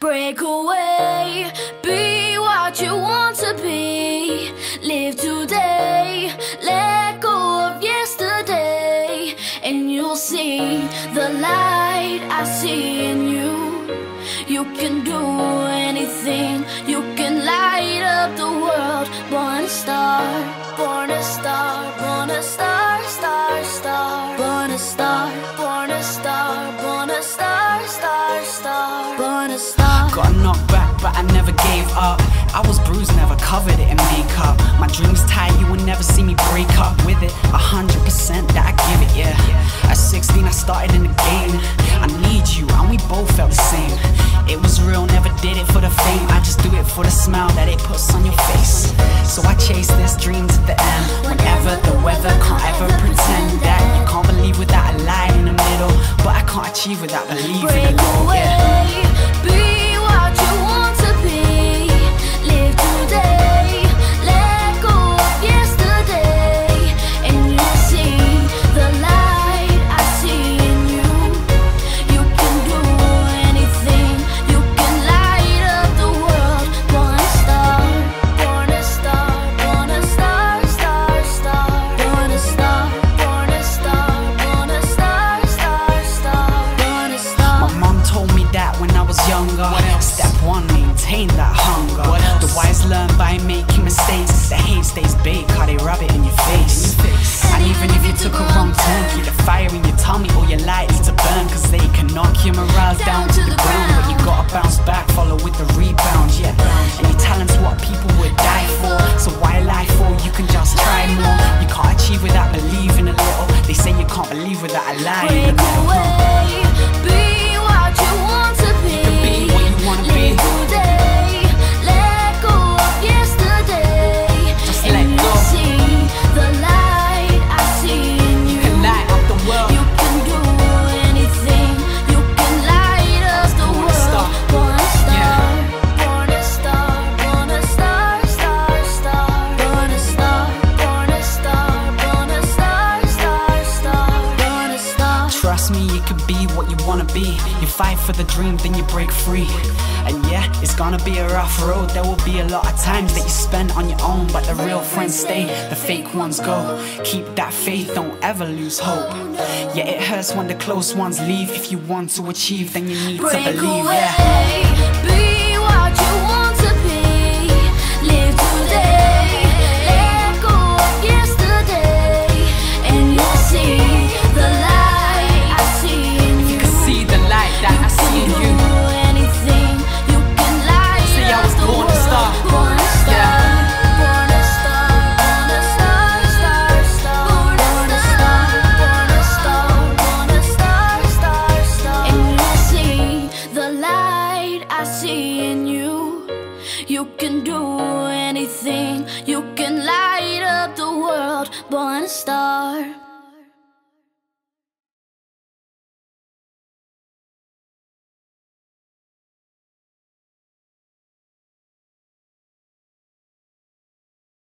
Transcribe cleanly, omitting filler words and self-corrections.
Break away, be what you want to be. Live today, let go of yesterday, and you'll see the light I see in you. You can do anything, you can light up the world. Born a star, born a star, born a star, star, star. Born a star, born a star, born a star, star, star. Born a star. Got knocked back, but I never gave up. I was bruised, never covered it in makeup. My dreams tied, you would never see me break up with it. 100% that I give it, yeah. At 16 I started in the game. I need you, and we both felt the same. It was real, never did it for the fame. I just do it for the smile that it puts on your face. So I chase this dream to the end. Whenever the weather, can't ever pretend that you can't believe without a lie in the middle. But I can't achieve without believing. Break away, yeah. Be what you want to be. Live today, let go of yesterday, and you'll see the light I see in you. You can do anything, you can light up the world. Born a star, born a star, born a star, star, star. Born a star, born a star, born a star, star, star. Born a star. My mom told me that when I was younger. Step one, maintain that hunger. The wise learn by making mistakes. The hate stays baked, how they rub it in your face. And even if you took a wrong turn, keep the fire in your tummy, all your lights to burn. Cause they can knock your morale down to the ground, but you gotta bounce back, follow with the rebound, yeah. And your talent's what people would die for, so why lie for? You can just try more. You can't achieve without believing a little. They say you can't believe without a lie. Break away, be what you want to be. You can be what you wanna be. You fight for the dream, then you break free. And yeah, it's gonna be a rough road. There will be a lot of times that you spend on your own, but the real friends stay, the fake ones go. Keep that faith, don't ever lose hope. Yeah, it hurts when the close ones leave. If you want to achieve, then you need to believe, yeah. Be what you want to be. Live today, let go of yesterday, and you'll see the light. You can do